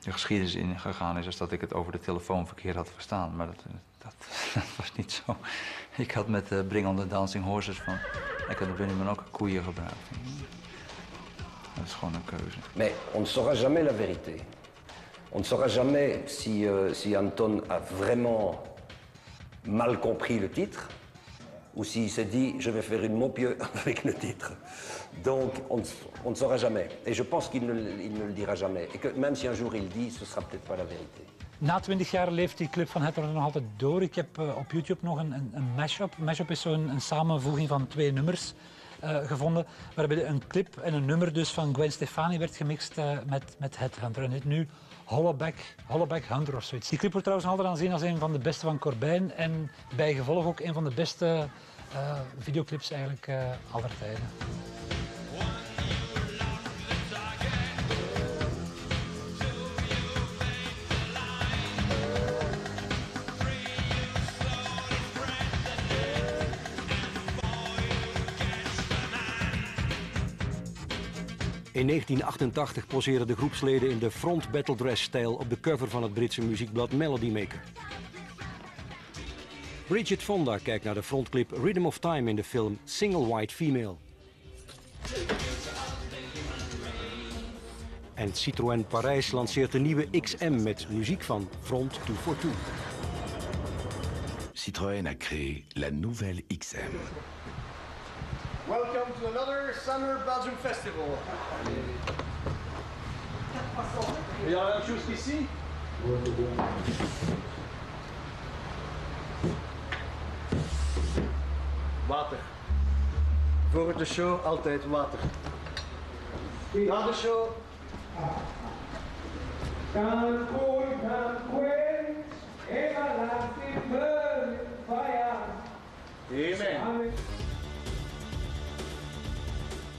de geschiedenis ingegaan is als dat ik het over de telefoon verkeerd had verstaan. Maar dat, dat, dat was niet zo. Ik had met uh, Bring on the Dancing Horses van, ik had op William ook koeien gebruikt. Dat is gewoon een keuze. Maar on ne saura jamais la vérité. On ne saura jamais si, uh, si Anton a vraiment mal compris le titre. Ou s'il s'est dit, je vais faire une mopieux avec le titre. Donc, on, on ne saura jamais. Et je pense qu'il ne, ne le dira jamais. Et que même si un jour il le dit, ce ne sera peut-être pas la vérité. Na twintig jaar leeft die clip van Headhunter nog altijd door. Ik heb uh, op YouTube nog een, een, een mashup. Een mashup is zo'n een samenvoeging van twee nummers uh, gevonden. Waarbij een clip en een nummer dus van Gwen Stefani werd gemixt uh, met, met Headhunter. En het nu Hollaback, Hollaback Hunter of zoiets. Die clip wordt trouwens altijd aanzien als een van de beste van Corbijn. En bijgevolg ook een van de beste uh, videoclips eigenlijk uh, aller tijden. In negentien achtentachtig poseerden de groepsleden in de front battle dress stijl op de cover van het Britse muziekblad Melody Maker. Bridget Fonda kijkt naar de frontclip Rhythm of Time in de film Single White Female. En Citroën Parijs lanceert de nieuwe X M met muziek van Front twee vier twee. Citroën a créé la nouvelle X M. Welcome to another Summer Belgium Festival. Il y a la même chose qu'ici? Water. Voor de show altijd water. Na de show. Amen.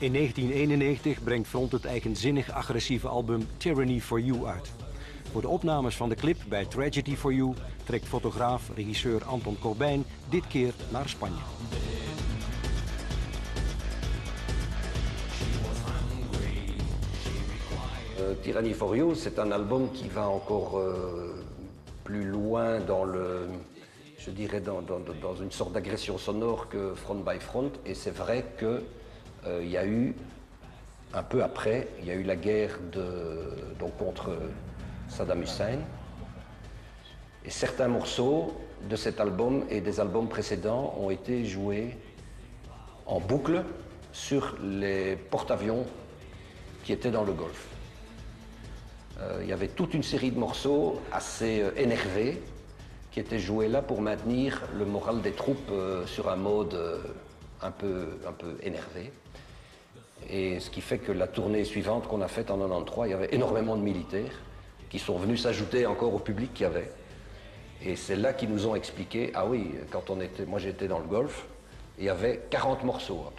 In negentien eenennegentig brengt Front het eigenzinnig agressieve album Tyranny for You uit. Voor de opnames van de clip bij Tragedy for You trekt fotograaf, regisseur Anton Corbijn dit keer naar Spanje. Uh, Tyranny for You, c'est un album qui va encore uh, plus loin dans le, je dirais, dans, dans, dans une sorte d'agression sonore que Front by Front. Et c'est vrai que euh, y a eu, un peu après, il y a eu la guerre de, donc contre Saddam Hussein. Et certains morceaux de cet album et des albums précédents ont été joués en boucle sur les porte-avions qui étaient dans le Golfe. Il y avait toute une série de morceaux assez énervés qui étaient joués là pour maintenir le moral des troupes sur un mode un peu, un peu énervé. Et ce qui fait que la tournée suivante qu'on a faite en negenennegentig, il y avait énormément de militaires qui sont venus s'ajouter encore au public qu'il y avait. Et c'est là qu'ils nous ont expliqué, ah oui, quand on était, moi j'étais dans le Golfe, il y avait quarante morceaux.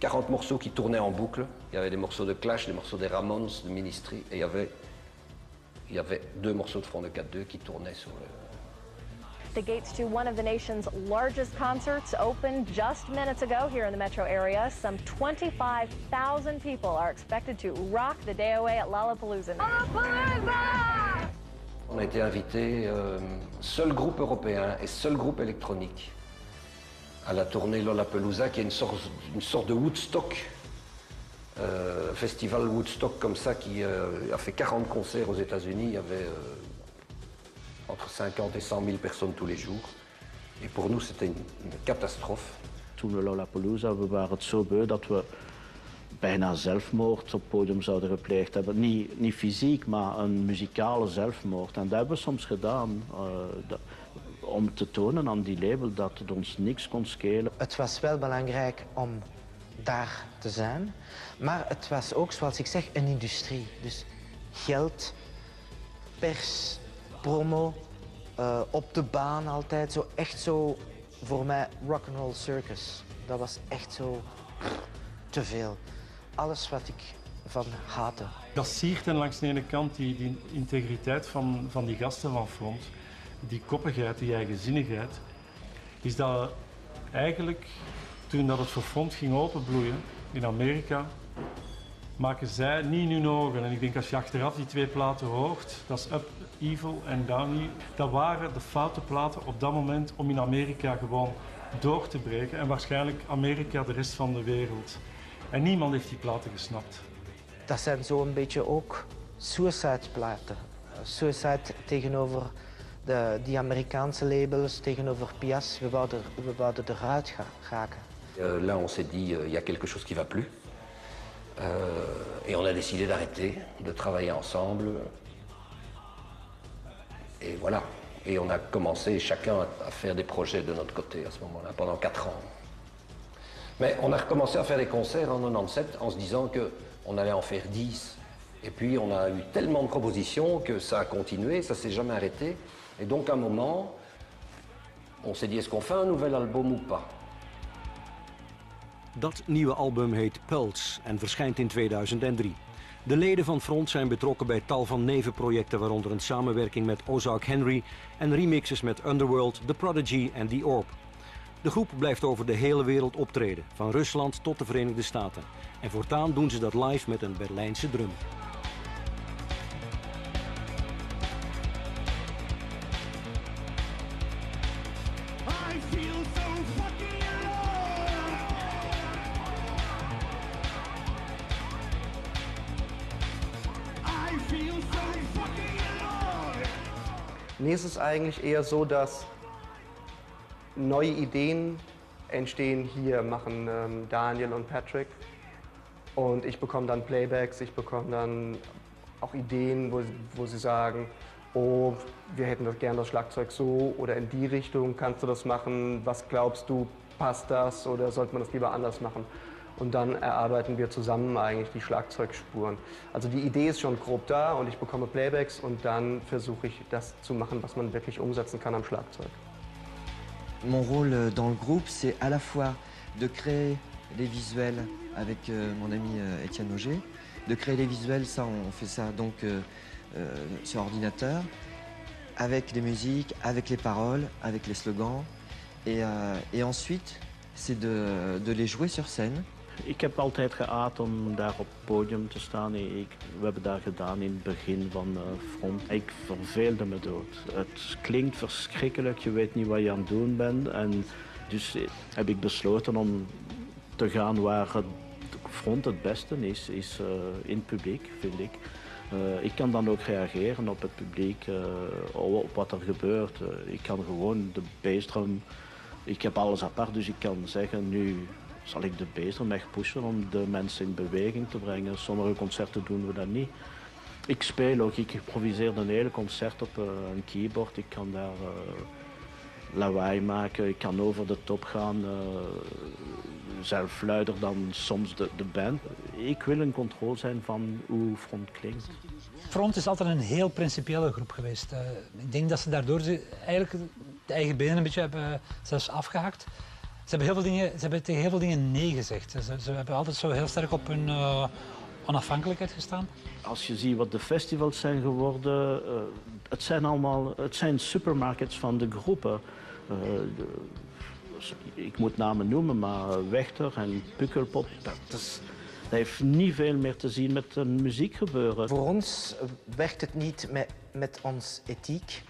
quarante morceaux qui tournaient en boucle. Il y avait des morceaux de Clash, des morceaux des Ramones, de Ministry, et il y avait, il y avait deux morceaux de Front two forty-two qui tournaient sur le. The gates to one of the nation's largest concerts opened just minutes ago here in the metro area. Some twenty-five thousand people are expected to rock the day away at Lollapalooza. Lollapalooza! On a été invité, euh, seul groupe européen et seul groupe électronique, à la tournée Lollapalooza, qui est une sorte, une sorte de Woodstock, euh, festival Woodstock comme ça, qui euh, a fait quarante concerts aux États-Unis. Il y avait euh, entre cinquante en en cent mille personnes tous les jours. Et pour nous, c'était une, une catastrophe. Toen we Lollapalooza, we waren het zo beu dat we bijna zelfmoord op het podium zouden gepleegd hebben. Niet, niet fysiek, maar een muzikale zelfmoord. En dat hebben we soms gedaan. Uh, dat, om te tonen aan die label dat het ons niks kon schelen. Het was wel belangrijk om daar te zijn, maar het was ook, zoals ik zeg, een industrie. Dus geld, pers, promo, uh, op de baan altijd. Zo, echt zo, voor mij, rock'n'roll circus. Dat was echt zo te veel. Alles wat ik van haatte. Dat siert en langs de ene kant die, die integriteit van, van die gasten van Front. Die koppigheid, die eigenzinnigheid, is dat eigenlijk toen dat het voor Front ging openbloeien in Amerika, maken zij niet in hun ogen. En ik denk als je achteraf die twee platen hoort, dat is Up Evil en Down Evil, dat waren de foute platen op dat moment om in Amerika gewoon door te breken en waarschijnlijk Amerika de rest van de wereld. En niemand heeft die platen gesnapt. Dat zijn zo'n beetje ook suicide platen. Suicide tegenover De, die Amerikaanse labels tegenover Pias, we wouden, we wouden eruit gaan, raken. Uh, là, on s'est dit, il y a quelque chose qui va plus. Uh, et on a décidé d'arrêter, de travailler ensemble. Et voilà. Et on a commencé chacun à faire des projets de notre côté à ce moment-là, pendant quatre ans. Mais on a recommencé à faire des concerts en negenennegentig en se disant qu'on allait en faire dix. Et puis on a eu tellement de propositions que ça a continué, ça s'est jamais arrêté. Et donc à un moment, on s'est dit, est-ce qu'on fait un nouvel album ou pas? Dat nieuwe album heet Pulse en verschijnt in tweeduizend drie. De leden van Front zijn betrokken bij tal van nevenprojecten, waaronder een samenwerking met Ozark Henry en remixes met Underworld, The Prodigy en The Orb. De groep blijft over de hele wereld optreden, van Rusland tot de Verenigde Staten. En voortaan doen ze dat live met een Berlijnse drummer. Nee, es ist eigentlich eher so, dass neue Ideen entstehen hier, machen ähm, Daniel und Patrick. Und ich bekomme dann Playbacks, ich bekomme dann auch Ideen, wo, wo sie sagen, oh, wir hätten das gern das Schlagzeug so oder in die Richtung, kannst du das machen, was glaubst du, passt das oder sollte man das lieber anders machen? Und dann erarbeiten wir zusammen eigentlich die Schlagzeugspuren. Also die Idee ist schon grob da und ich bekomme Playbacks und dann versuche ich das zu machen, was man wirklich umsetzen kann am Schlagzeug. Mon rôle dans le groupe, c'est à la fois de créer les visuels avec euh, mon ami euh, Étienne Auger, de créer les visuels, ça on fait ça donc euh, euh, sur ordinateur, avec les musiques, avec les paroles, avec les slogans, et, euh, et ensuite c'est de, de les jouer sur scène. Ik heb altijd geaard om daar op het podium te staan. Ik, we hebben daar gedaan in het begin van Front. Ik verveelde me dood. Het klinkt verschrikkelijk, je weet niet wat je aan het doen bent. En dus heb ik besloten om te gaan waar het Front het beste is, is uh, in het publiek, vind ik. Uh, ik kan dan ook reageren op het publiek, uh, op wat er gebeurt. Uh, ik kan gewoon de bassdrum, ik heb alles apart, dus ik kan zeggen nu... zal ik de bassdrum echt pushen om de mensen in beweging te brengen. Sommige concerten doen we dat niet. Ik speel ook, ik improviseer een hele concert op een keyboard. Ik kan daar uh, lawaai maken, ik kan over de top gaan. Uh, zelf luider dan soms de, de band. Ik wil in controle zijn van hoe Front klinkt. Front is altijd een heel principiële groep geweest. Uh, ik denk dat ze daardoor eigenlijk de eigen benen een beetje hebben zelfs afgehakt. Ze hebben, heel veel dingen, ze hebben tegen heel veel dingen nee gezegd. Ze, ze hebben altijd zo heel sterk op hun uh, onafhankelijkheid gestaan. Als je ziet wat de festivals zijn geworden, uh, het zijn allemaal het zijn supermarkets van de groepen. Uh, de, ik moet namen noemen, maar Wechter en Pukkelpop, dat, is, dat heeft niet veel meer te zien met uh, muziek gebeuren. Voor ons werkt het niet met, met ons ethiek.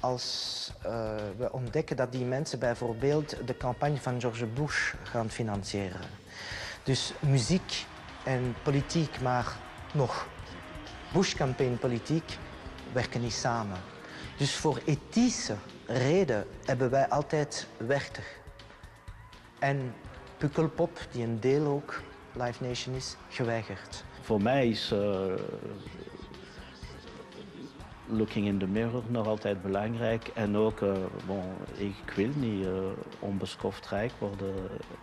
Als uh, we ontdekken dat die mensen bijvoorbeeld de campagne van George Bush gaan financieren. Dus muziek en politiek, maar nog. Bush-campaign-politiek werken niet samen. Dus voor ethische reden hebben wij altijd Werchter. En Pukkelpop, die een deel ook Live Nation is, geweigerd. Voor mij is... Uh... Looking in the mirror nog altijd belangrijk en ook, uh, bon, ik wil niet uh, onbeschoft rijk worden.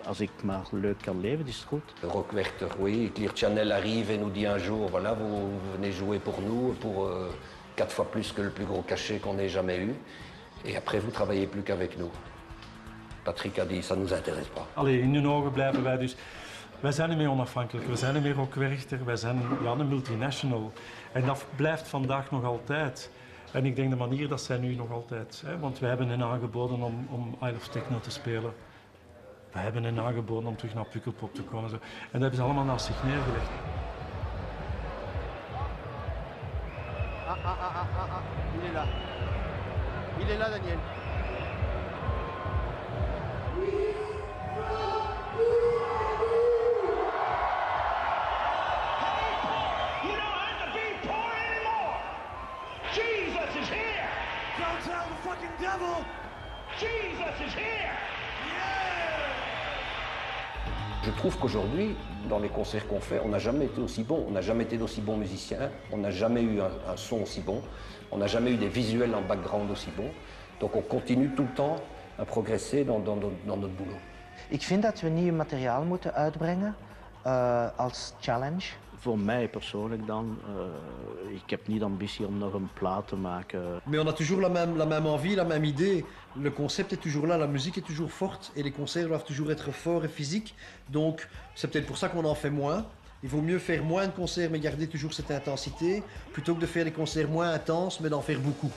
Als ik maar leuk kan leven, is het goed. Rock Werchter, oui, Clear Channel arrive en nous dit un jour, voilà, vous venez jouer pour nous, pour uh, quatre fois plus que le plus gros cachet qu'on ait jamais eu. Et après, vous travaillez plus qu'avec nous. Patrick a dit, ça nous intéresse pas. Allee, in hun ogen blijven wij dus. Wij zijn niet meer onafhankelijk, wij zijn niet meer Rock Werchter, wij zijn ja, een multinational. En dat blijft vandaag nog altijd. En ik denk de manier dat zij nu nog altijd, hè, want wij hebben hen aangeboden om, om I Love Techno te spelen. Wij hebben hen aangeboden om terug naar Pukkelpop te komen. Zo. En dat hebben ze allemaal naast zich neergelegd. Ah, ah, ah, ah, ah, ah. Il est là. Il est là, Daniel. Je trouve qu'aujourd'hui, dans les concerts qu'on fait, on n'a jamais été aussi bon. On n'a jamais été d'aussi bons musiciens, on n'a jamais eu un, un son aussi bon, on n'a jamais eu des visuels en background aussi bons. Donc on continue tout le temps à progresser dans, dans, dans notre boulot. Ik vind dat we nieuw materiaal moeten uitbrengen uh, als challenge. Voor mij persoonlijk dan, uh, ik heb niet de ambitie om nog een plaat te maken. Mais on a toujours la même, la même envie, la même idée. Le concept est toujours là, la musique est toujours forte et les concerts doivent toujours être forts et physiques. Donc c'est peut-être pour ça qu'on en fait moins. Il vaut mieux faire moins de concerts mais garder toujours cette intensité plutôt que de faire des concerts moins intenses mais d'en faire beaucoup.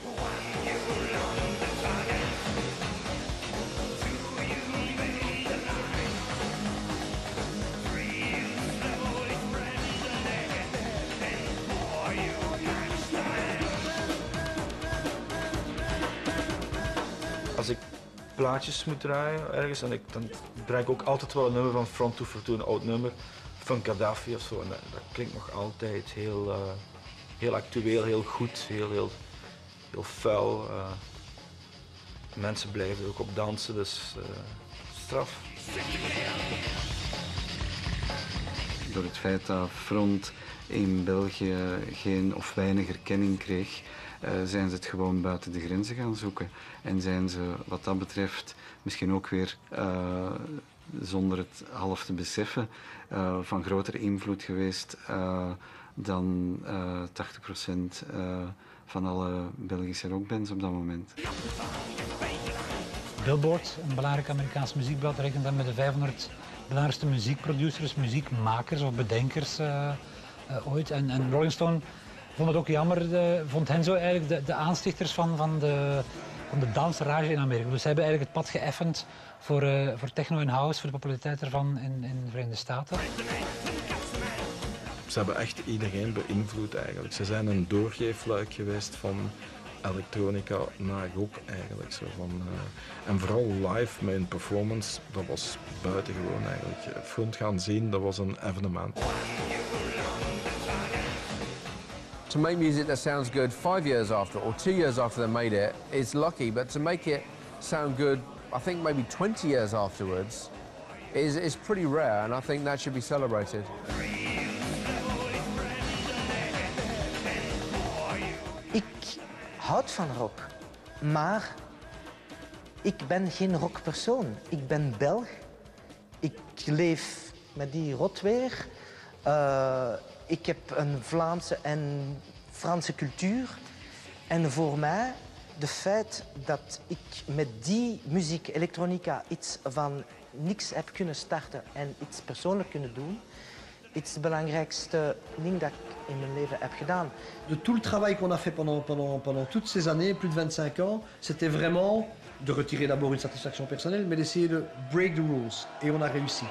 als ik plaatjes moet draaien ergens, en ik, dan draai ik ook altijd wel een nummer van Front two forty-two, een oud nummer van Gaddafi of zo. En dat, dat klinkt nog altijd heel, uh, heel actueel, heel goed, heel, heel, heel fel. Uh, mensen blijven er ook op dansen, dus uh, straf. Door het feit dat Front in België geen of weinig erkenning kreeg, uh, zijn ze het gewoon buiten de grenzen gaan zoeken. En zijn ze wat dat betreft misschien ook weer, uh, zonder het half te beseffen, uh, van grotere invloed geweest uh, dan uh, tachtig procent uh, van alle Belgische rockbands op dat moment. Billboard, een belangrijk Amerikaans muziekblad, rekent dat met de vijfhonderd belangrijkste muziekproducers, muziekmakers of bedenkers uh, uh, ooit. En, en Rolling Stone vond het ook jammer, de, vond hen zo eigenlijk de, de aanstichters van, van, de, van de dansrage in Amerika. Dus ze hebben eigenlijk het pad geëffend voor, uh, voor techno en house, voor de populariteit ervan in, in de Verenigde Staten. Ze hebben echt iedereen beïnvloed eigenlijk. Ze zijn een doorgeefluik geweest van elektronica naar rock eigenlijk. Zo van, uh, en vooral live met een performance, dat was buitengewoon eigenlijk. Front gaan zien, dat was een evenement. To make music that sounds good five years after or two years after they made it is lucky, but to make it sound good, I think maybe twenty years afterwards, is is pretty rare, and I think that should be celebrated. Ik houd van rock, maar ik ben geen rockpersoon. Ik ben Belg, ik leef met die rotweer. Uh, ik heb een Vlaamse en Franse cultuur. En voor mij, het feit dat ik met die muziek, elektronica, iets van niks heb kunnen starten en iets persoonlijk kunnen doen, it's the belangrijkste ding dat ik in mijn leven heb gedaan. De tout le travail qu'on a fait pendant pendant pendant toutes ces années, plus de vingt-cinq ans, c'était vraiment de retirer d'abord une satisfaction personnelle, mais d'essayer de break the rules, et on a réussi.